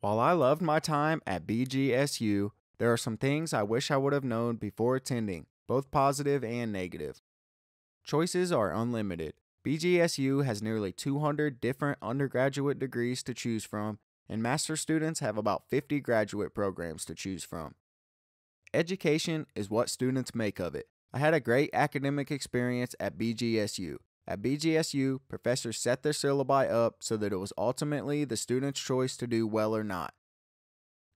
While I loved my time at BGSU, there are some things I wish I would have known before attending, both positive and negative. Choices are unlimited. BGSU has nearly 200 different undergraduate degrees to choose from, and master's students have about 50 graduate programs to choose from. Education is what students make of it. I had a great academic experience at BGSU. At BGSU, professors set their syllabi up so that it was ultimately the student's choice to do well or not.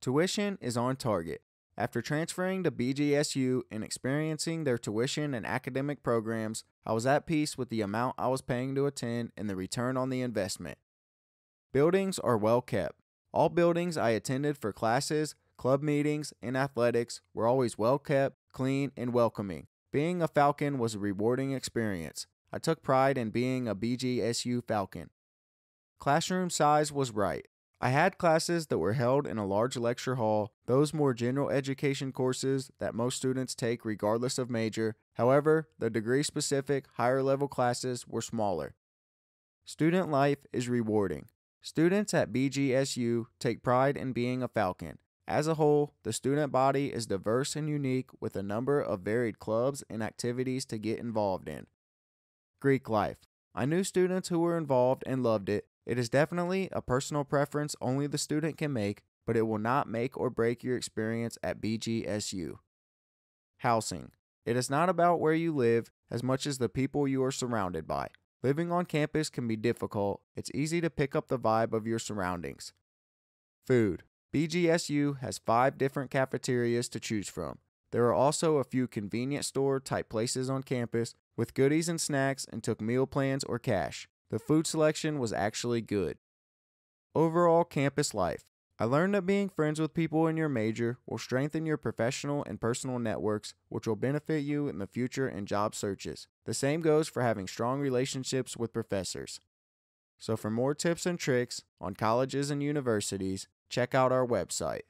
Tuition is on target. After transferring to BGSU and experiencing their tuition and academic programs, I was at peace with the amount I was paying to attend and the return on the investment. Buildings are well kept. All buildings I attended for classes, club meetings, and athletics were always well kept, clean, and welcoming. Being a Falcon was a rewarding experience. I took pride in being a BGSU Falcon. Classroom size was right. I had classes that were held in a large lecture hall, those more general education courses that most students take regardless of major. However, the degree-specific, higher-level classes were smaller. Student life is rewarding. Students at BGSU take pride in being a Falcon. As a whole, the student body is diverse and unique with a number of varied clubs and activities to get involved in. Greek life. I knew students who were involved and loved it. It is definitely a personal preference only the student can make, but it will not make or break your experience at BGSU. Housing. It is not about where you live as much as the people you are surrounded by. Living on campus can be difficult. It's easy to pick up the vibe of your surroundings. Food. BGSU has 5 different cafeterias to choose from. There are also a few convenience store type places on campus with goodies and snacks and took meal plans or cash. The food selection was actually good. Overall campus life. I learned that being friends with people in your major will strengthen your professional and personal networks, which will benefit you in the future in job searches. The same goes for having strong relationships with professors. So for more tips and tricks on colleges and universities, check out our website.